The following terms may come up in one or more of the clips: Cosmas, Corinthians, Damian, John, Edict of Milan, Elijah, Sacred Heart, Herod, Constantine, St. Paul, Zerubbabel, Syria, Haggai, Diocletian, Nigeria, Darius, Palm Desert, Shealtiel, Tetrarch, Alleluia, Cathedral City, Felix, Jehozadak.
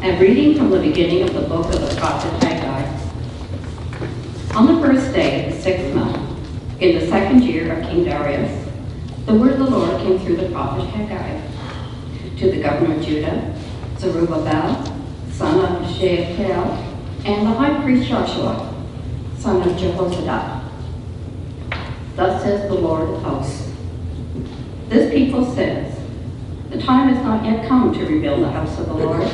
And reading from the beginning of the book of the prophet Haggai. On the first day of the sixth month, in the second year of King Darius, the word of the Lord came through the prophet Haggai to the governor of Judah, Zerubbabel, son of Shealtiel, and the high priest Joshua, son of Jehozadak. Thus says the Lord of hosts, this people says, the time has not yet come to rebuild the house of the Lord.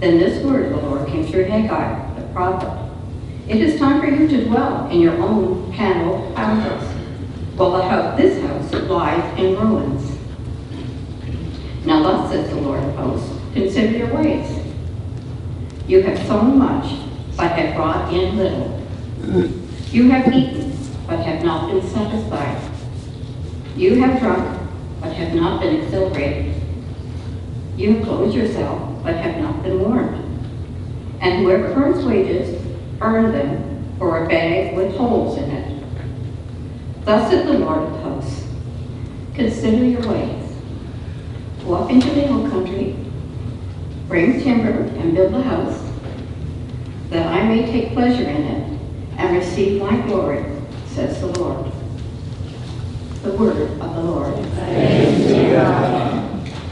Then this word of the Lord came through Haggai, the prophet. It is time for you to dwell in your own paneled houses, while this house lies in ruins. Now thus says the Lord of hosts, consider your ways. You have sown much, but have brought in little. You have eaten, but have not been satisfied. You have drunk, but have not been exhilarated. You have clothed yourself, but have not been warned. And whoever earns wages, earn them for a bag with holes in it. Thus said the Lord of hosts, consider your ways. Go up into the hill country, bring timber and build a house, that I may take pleasure in it and receive my glory, says the Lord. The word of the Lord. Thanks be to God.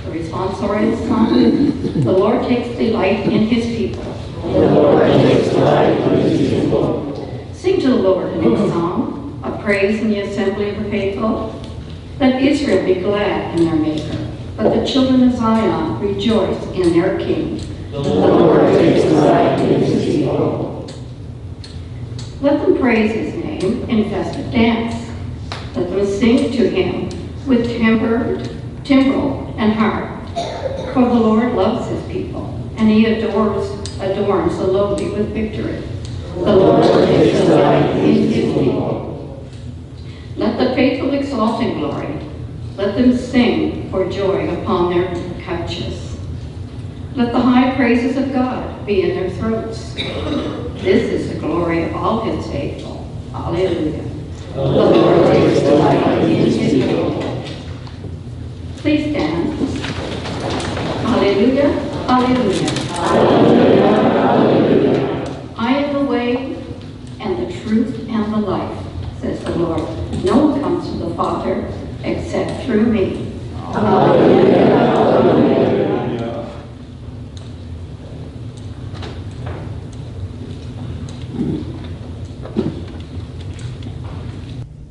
Responsorial Psalm. The Lord takes delight in his people. The Lord takes delight in his people. Sing to the Lord a new song, a praise in the assembly of the faithful. Let Israel be glad in their Maker. Let the children of Zion rejoice in their King. The Lord takes delight in his people. Let them praise his name in festive dance. Let them sing to him with timbrel and harp, for the Lord loves his people, and he adorns the lowly with victory. The Lord takes delight in his people. Let the faithful exalt in glory. Let them sing for joy upon their couches. Let the high praises of God be in their throats. This is the glory of all his faithful. Alleluia. The Lord takes delight in his people. Please stand. Hallelujah, hallelujah. Hallelujah, hallelujah. I am the way and the truth and the life, says the Lord. No one comes to the Father except through me. Hallelujah, hallelujah.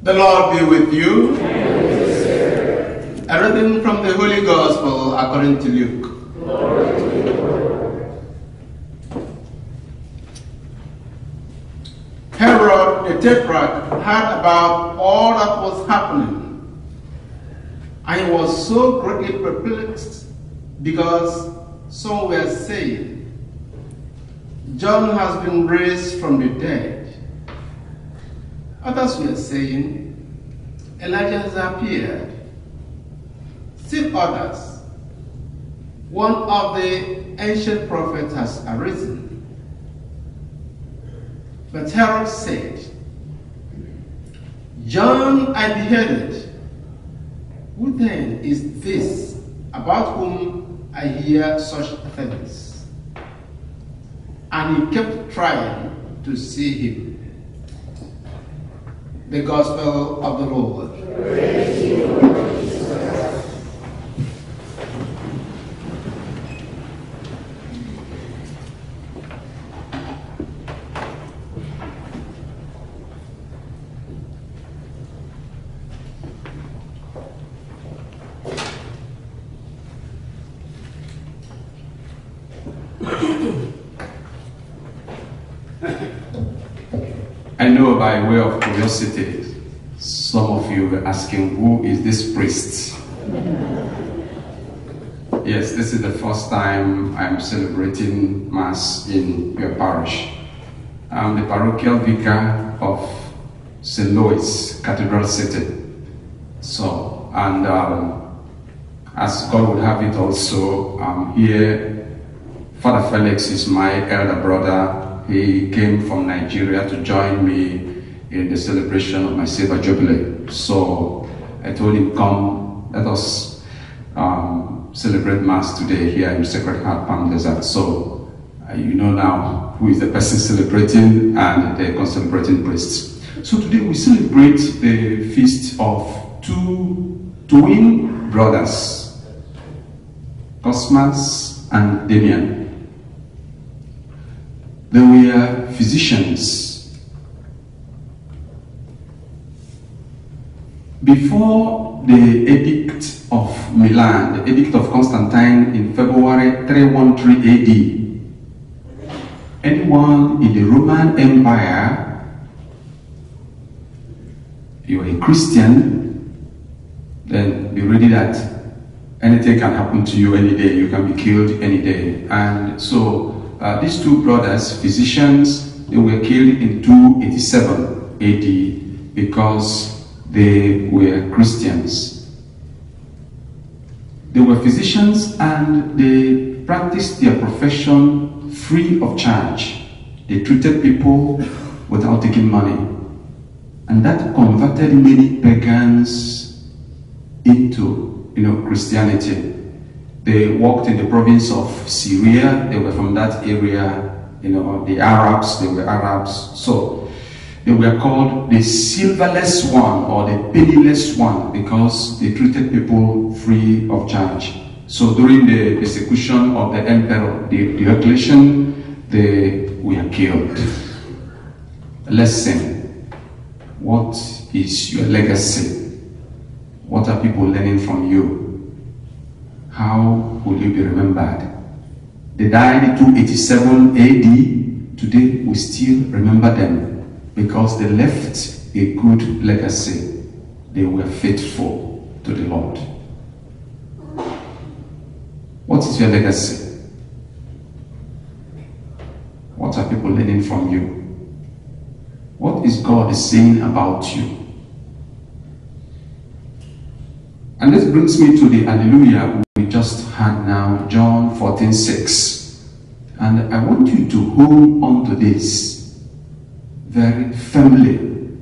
The Lord be with you. A reading from the Holy Gospel according to Luke. Glory to you, Lord. Herod the Tetrarch heard about all that was happening, and he was so greatly perplexed because some were saying, John has been raised from the dead. Others were saying, Elijah has appeared. Still others, one of the ancient prophets has arisen. But Herod said, John I beheaded. Who then is this about whom I hear such things? And he kept trying to see him. The Gospel of the Lord. Praise you, Lord Jesus. I know by way of curiosity, some of you were asking, who is this priest? Yes, this is the first time I'm celebrating Mass in your parish. I'm the parochial vicar of St. Louis, Cathedral City. So, and as God would have it also, I'm here. Father Felix is my elder brother. He came from Nigeria to join me in the celebration of my silver jubilee. So I told him, come, let us celebrate Mass today here in Sacred Heart, Palm Desert. So you know now who is the person celebrating and the concelebrating priests. So today we celebrate the feast of two twin brothers, Cosmas and Damian. They were physicians. Before the Edict of Milan, the Edict of Constantine in February 313 AD, anyone in the Roman Empire, you were a Christian, then be ready that anything can happen to you any day, you can be killed any day. And so these two brothers, physicians, they were killed in 287 AD because they were Christians. They were physicians and they practiced their profession free of charge. They treated people without taking money. And that converted many pagans into Christianity. They worked in the province of Syria. They were from that area, they were Arabs. So they were called the silverless one or the penniless one because they treated people free of charge. So during the execution of the emperor, the Diocletian, they were killed. Lesson: what is your legacy? What are people learning from you? How will you be remembered? They died in 287 AD. Today we still remember them, because they left a good legacy. They were faithful to the Lord. What is your legacy? What are people learning from you? What is God saying about you? And this brings me to the Alleluia we just had now, John 14:6. And I want you to hold on to this very firmly,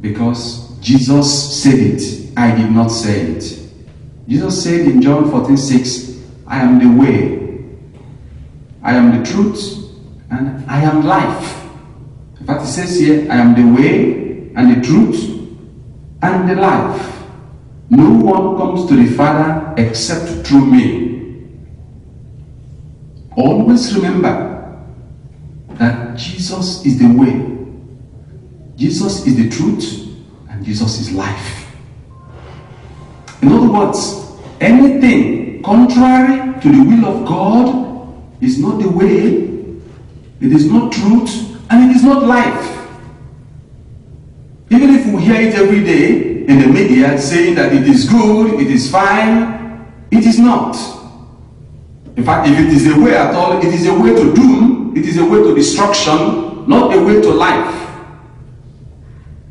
because Jesus said it. I did not say it. Jesus said in John 14:6, I am the way, I am the truth, and I am life. In fact, it says here, I am the way and the truth and the life. No one comes to the Father except through me. Always remember that Jesus is the way, Jesus is the truth, and Jesus is life. In other words, anything contrary to the will of God is not the way, it is not truth, and it is not life. Even if we hear it every day in the media saying that it is good, it is fine, it is not. In fact, if it is a way at all, it is a way to doom, it is a way to destruction, not a way to life.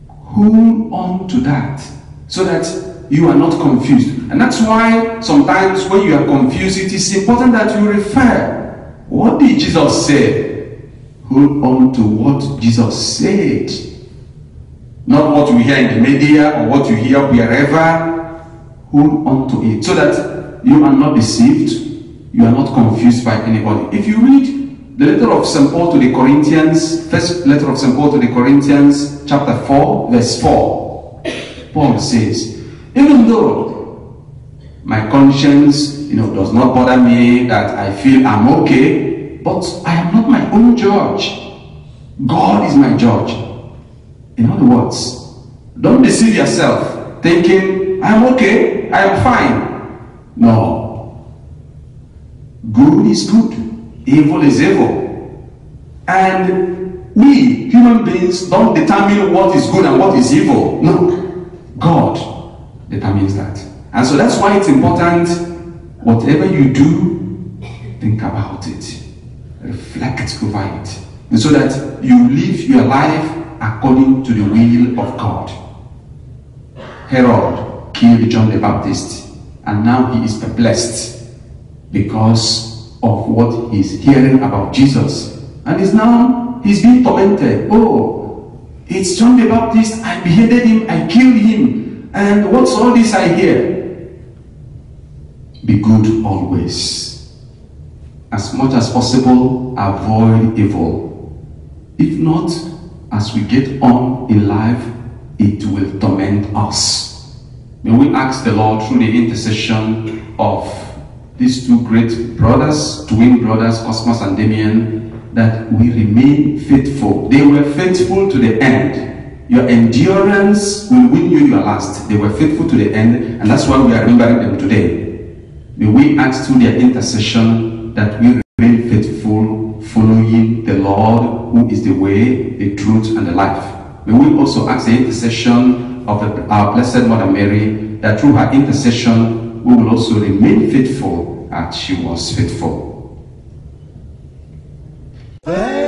Hold on to that so that you are not confused. And that's why sometimes when you are confused, it is important that you refer. What did Jesus say? Hold on to what Jesus said. Not what you hear in the media or what you hear wherever. Hold on to it so that you are not deceived. You are not confused by anybody. If you read the letter of St. Paul to the Corinthians, first letter of St. Paul to the Corinthians, chapter 4, verse 4. Paul says, even though my conscience, does not bother me, that I feel I'm okay, but I am not my own judge. God is my judge. In other words, don't deceive yourself thinking, I'm okay, I am fine. No. Good is good. Evil is evil, and We, human beings, don't determine what is good and what is evil. No. God determines that. And so that's why it's important, whatever you do, think about it. Reflect over it. And so that you live your life according to the will of God. Herod killed John the Baptist, and now he is perplexed because of what he is hearing about Jesus. And is now he's being tormented. Oh, it's John the Baptist, I beheaded him, I killed him, and what's all this I hear? Be good always. As much as possible, avoid evil. If not, as we get on in life, it will torment us. May we ask the Lord through the intercession of these two great brothers, twin brothers, Cosmas and Damian, that we remain faithful. They were faithful to the end. Your endurance will win you your last. They were faithful to the end, and that's why we are remembering them today. May we ask through their intercession that we remain faithful, following the Lord, who is the way, the truth, and the life. May we also ask the intercession of our Blessed Mother Mary, that through her intercession, we will also remain faithful as she was faithful. Hey.